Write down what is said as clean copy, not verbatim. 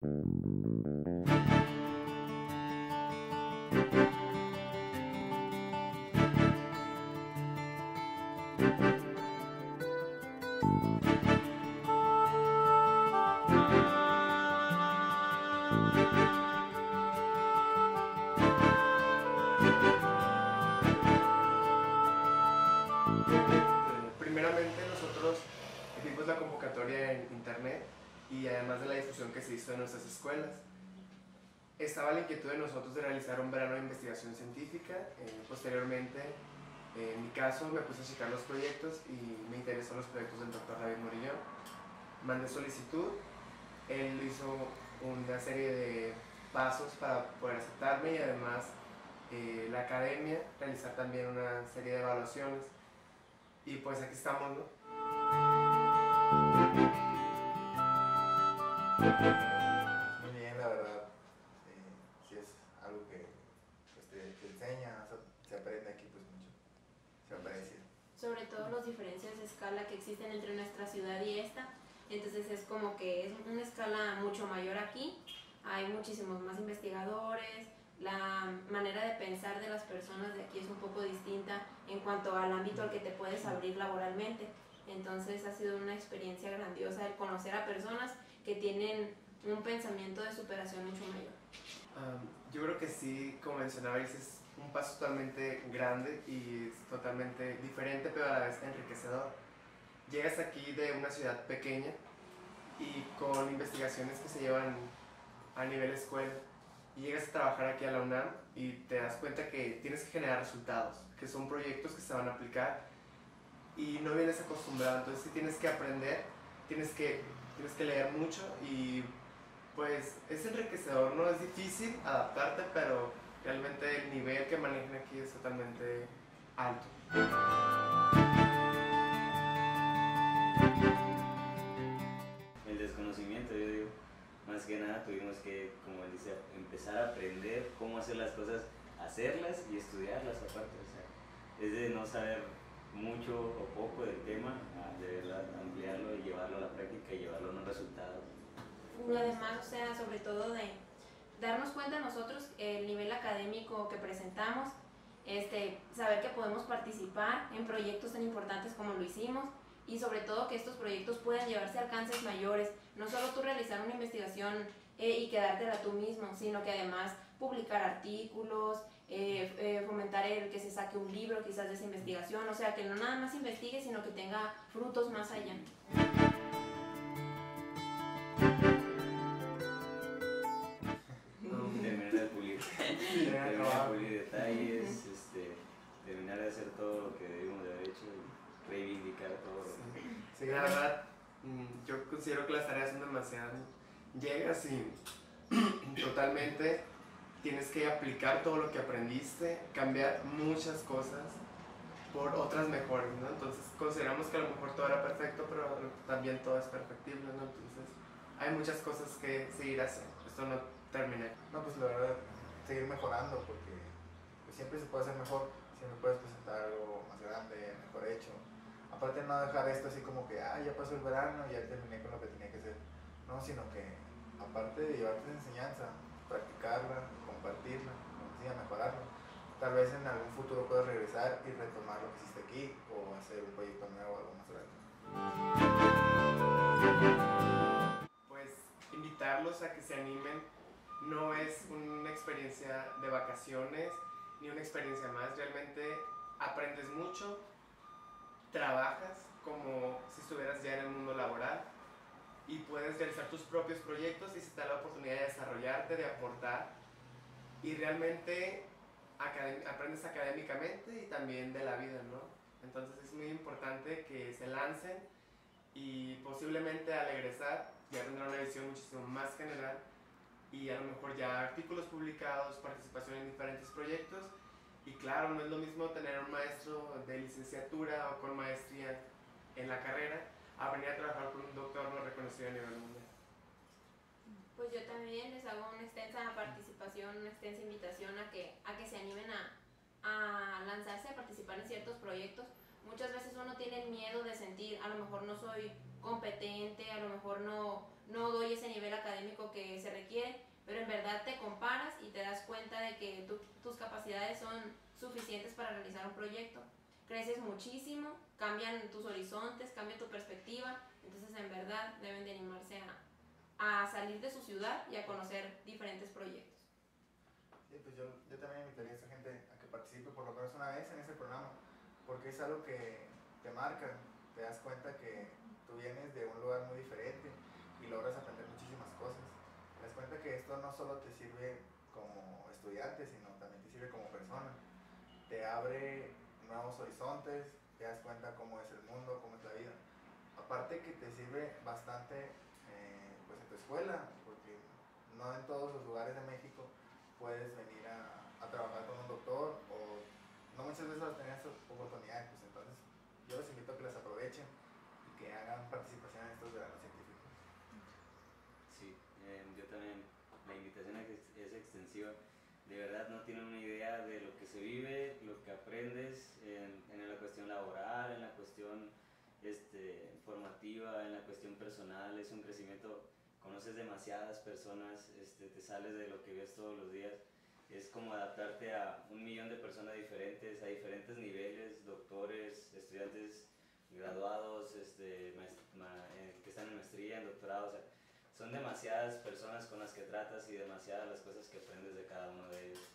Primeramente nosotros hicimos la convocatoria en internet y además de la difusión que se hizo en nuestras escuelas. Estaba la inquietud de nosotros de realizar un verano de investigación científica. Posteriormente, en mi caso, me puse a checar los proyectos y me interesó los proyectos del doctor David Morillón. Mandé solicitud, él hizo una serie de pasos para poder aceptarme y además la academia realizar también una serie de evaluaciones. Y pues aquí estamos, ¿no? Muy bien, la verdad, sí es algo que pues, te enseña, o sea, se aprende aquí pues mucho, se aprecia. Sobre todo las diferencias de escala que existen entre nuestra ciudad y esta, entonces es como que es una escala mucho mayor aquí, hay muchísimos más investigadores, la manera de pensar de las personas de aquí es un poco distinta en cuanto al ámbito al que te puedes abrir laboralmente, entonces ha sido una experiencia grandiosa el conocer a personas que tienen un pensamiento de superación mucho mayor. Yo creo que sí, como mencionabais, es un paso totalmente grande y es totalmente diferente, pero a la vez enriquecedor. Llegas aquí de una ciudad pequeña y con investigaciones que se llevan a nivel escuela, y llegas a trabajar aquí a la UNAM y te das cuenta que tienes que generar resultados, que son proyectos que se van a aplicar y no vienes acostumbrado, entonces sí tienes que aprender, tienes que leer mucho y pues es enriquecedor, ¿no? Es difícil adaptarte, pero realmente el nivel que manejan aquí es totalmente alto. El desconocimiento, yo digo, más que nada tuvimos que, como él dice, empezar a aprender cómo hacer las cosas, hacerlas y estudiarlas aparte, o sea, es de no saber mucho o poco del tema, de verdad, ampliarlo y llevarlo a la práctica y llevarlo a un resultado. Y además, o sea, sobre todo de darnos cuenta nosotros el nivel académico que presentamos, saber que podemos participar en proyectos tan importantes como lo hicimos y sobre todo que estos proyectos puedan llevarse a alcances mayores, no solo tú realizar una investigación y quedártela tú mismo, sino que además publicar artículos, fomentar el que se saque un libro quizás de esa investigación, o sea que no nada más investigue sino que tenga frutos más allá. Terminar de pulir, detalles, terminar de hacer todo lo que debimos de haber hecho y reivindicar todo. Sí, la verdad, yo considero que las tareas son demasiadas, llegas y totalmente tienes que aplicar todo lo que aprendiste, cambiar muchas cosas por otras mejores, ¿no? Entonces consideramos que a lo mejor todo era perfecto, pero también todo es perfectible, ¿no? Entonces hay muchas cosas que seguir haciendo, esto no termina. No, pues la verdad, seguir mejorando, porque pues, siempre se puede hacer mejor, siempre puedes presentar algo más grande, mejor hecho. Aparte no dejar esto así como que, ah, ya pasó el verano y ya terminé con lo que tenía que hacer. No, sino que aparte de llevarte esa enseñanza, practicarla, compartirla, mejorarla. Tal vez en algún futuro puedas regresar y retomar lo que hiciste aquí o hacer un proyecto nuevo o algo más grande. Pues invitarlos a que se animen. No es una experiencia de vacaciones ni una experiencia más. Realmente aprendes mucho, trabajas como si estuvieras ya en el mundo laboral. Y puedes realizar tus propios proyectos y se te da la oportunidad de desarrollarte, de aportar y realmente aprendes académicamente y también de la vida, ¿no? Entonces es muy importante que se lancen y posiblemente al egresar ya tendrán una visión muchísimo más general y a lo mejor ya artículos publicados, participación en diferentes proyectos y claro, no es lo mismo tener un maestro de licenciatura o con maestría en la carrera a venir a trabajar con un doctor no reconocido a nivel mundial. Pues yo también les hago una extensa participación, una extensa invitación a que se animen a lanzarse, a participar en ciertos proyectos. Muchas veces uno tiene miedo de sentir, a lo mejor no soy competente, a lo mejor no doy ese nivel académico que se requiere realizar un proyecto. Creces muchísimo, cambian tus horizontes, cambia tu perspectiva, entonces en verdad deben de animarse a salir de su ciudad y a conocer diferentes proyectos. Sí, pues yo también invitaría a esta gente a que participe por lo menos una vez en ese programa, porque es algo que te marca, te das cuenta que tú vienes de un lugar muy diferente y logras aprender muchísimas cosas. Te das cuenta que esto no solo te sirve como estudiante, sino también te sirve como persona. Te abre nuevos horizontes, te das cuenta cómo es el mundo, cómo es la vida. Aparte que te sirve bastante pues en tu escuela, porque no en todos los lugares de México puedes venir a trabajar con un doctor, o no muchas veces vas a tener esas oportunidades, pues entonces yo les invito a que las aprovechen y que hagan participación en estos veranos científicos. Sí, yo también, la invitación es extensiva. De verdad no tienen una idea de lo que se vive, lo que aprendes en la cuestión laboral, en la cuestión formativa, en la cuestión personal. Es un crecimiento, conoces demasiadas personas, te sales de lo que ves todos los días. Es como adaptarte a 1 millón de personas diferentes, a diferentes niveles, doctores, estudiantes graduados, que están en maestría, en doctorado, o sea, son demasiadas personas con las que tratas y demasiadas las cosas que aprendes de cada uno de ellos.